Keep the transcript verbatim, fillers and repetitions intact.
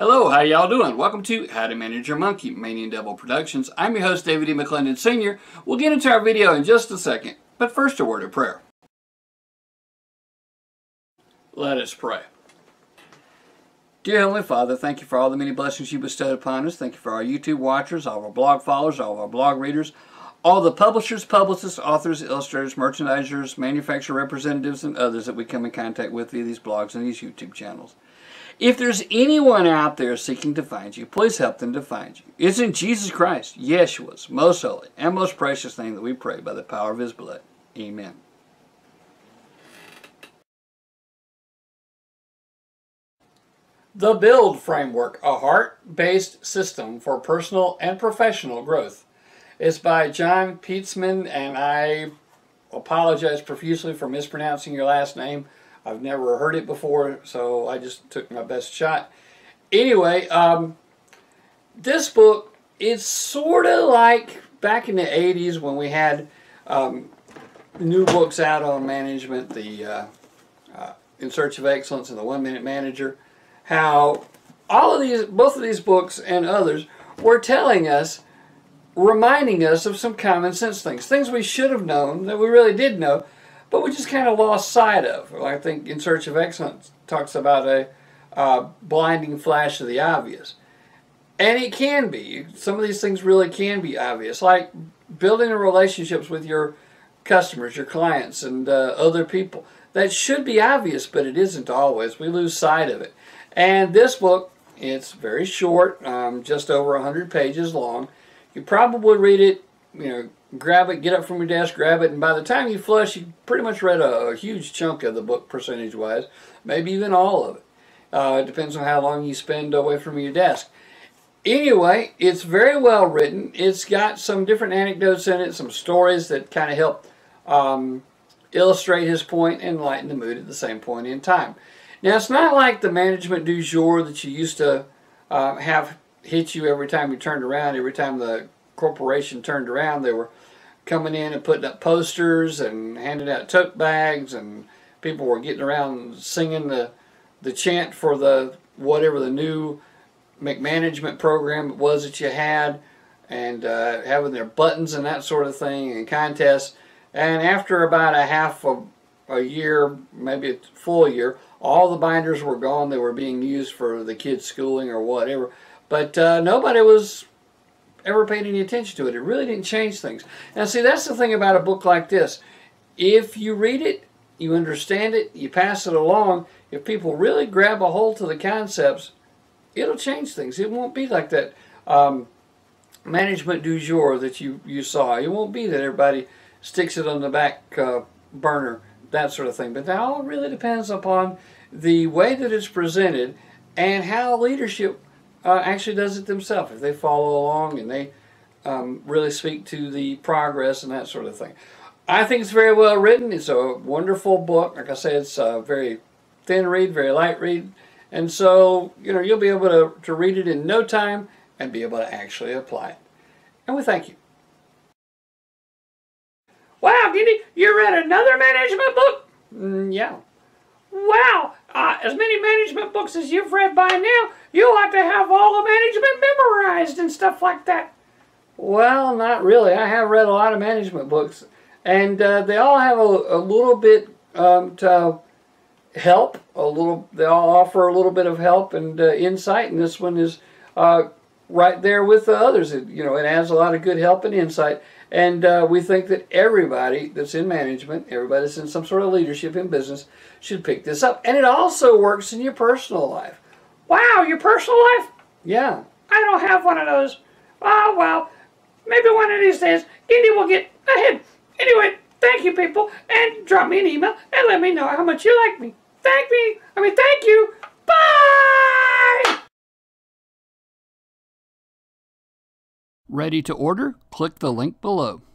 Hello, how y'all doing? Welcome to How to Manage Your Monkey, Manian Devil Productions. I'm your host, David E. McClendon Senior We'll get into our video in just a second, but first a word of prayer. Let us pray. Dear Heavenly Father, thank you for all the many blessings you bestowed upon us. Thank you for our YouTube watchers, all of our blog followers, all of our blog readers, all the publishers, publicists, authors, illustrators, merchandisers, manufacturer representatives, and others that we come in contact with via these blogs and these YouTube channels. If there's anyone out there seeking to find you, please help them to find you. It's in Jesus Christ, Yeshua's most holy and most precious name that we pray by the power of His blood. Amen. The Build Framework, a heart-based system for personal and professional growth. It's by John Peitzman, and I apologize profusely for mispronouncing your last name. I've never heard it before, so I just took my best shot. Anyway, um, this book is sort of like back in the eighties when we had um, new books out on management, the uh, uh, In Search of Excellence and the One Minute Manager, how all of these, both of these books and others were telling us, reminding us of some common sense things, things we should have known that we really did know, but we just kind of lost sight of. I think In Search of Excellence talks about a uh, blinding flash of the obvious. And it can be. Some of these things really can be obvious, like building relationships with your customers, your clients, and uh, other people. That should be obvious, but it isn't always. We lose sight of it. And this book, it's very short, um, just over one hundred pages long. You probably read it, you know, grab it, get up from your desk, grab it, and by the time you flush, you pretty much read a, a huge chunk of the book percentage-wise, maybe even all of it. Uh, it depends on how long you spend away from your desk. Anyway, it's very well written. It's got some different anecdotes in it, some stories that kind of help um, illustrate his point and lighten the mood at the same point in time. Now, it's not like the Management Du Jour that you used to uh, have hit you every time you turned around, every time the corporation turned around. They were coming in and putting up posters and handing out tote bags, and people were getting around singing the the chant for the whatever the new McManagement program it was that you had, and uh, having their buttons and that sort of thing, and contests. And after about a half of a year, maybe a full year, all the binders were gone. They were being used for the kids' schooling or whatever, but uh, nobody was ever paid any attention to it. It really didn't change things. Now, see, that's the thing about a book like this. If you read it, you understand it, you pass it along, if people really grab a hold to the concepts, it'll change things. It won't be like that um, Management Du Jour that you, you saw. It won't be that everybody sticks it on the back uh, burner, that sort of thing. But that all really depends upon the way that it's presented and how leadership Uh, actually does it themselves, if they follow along and they um, really speak to the progress and that sort of thing. I think it's very well written. It's a wonderful book. Like I said, it's a very thin read, very light read. And so, you know, you'll be able to, to read it in no time and be able to actually apply it. And we thank you. Wow, Giddy, you read another management book? Mm, yeah. Wow, uh, as many management books as you've read by now, you ought to have all the management memorized and stuff like that. Well, not really. I have read a lot of management books, and uh, they all have a, a little bit um, to help. A little, they all offer a little bit of help and uh, insight, and this one is uh, right there with the others. It, you know, it adds a lot of good help and insight, and uh, we think that everybody that's in management, everybody that's in some sort of leadership in business, should pick this up. And it also works in your personal life. Wow, your personal life? Yeah. I don't have one of those. Oh, well, maybe one of these days, Giddy will get ahead. Anyway, thank you, people, and drop me an email and let me know how much you like me. Thank me. I mean, thank you. Bye! Ready to order? Click the link below.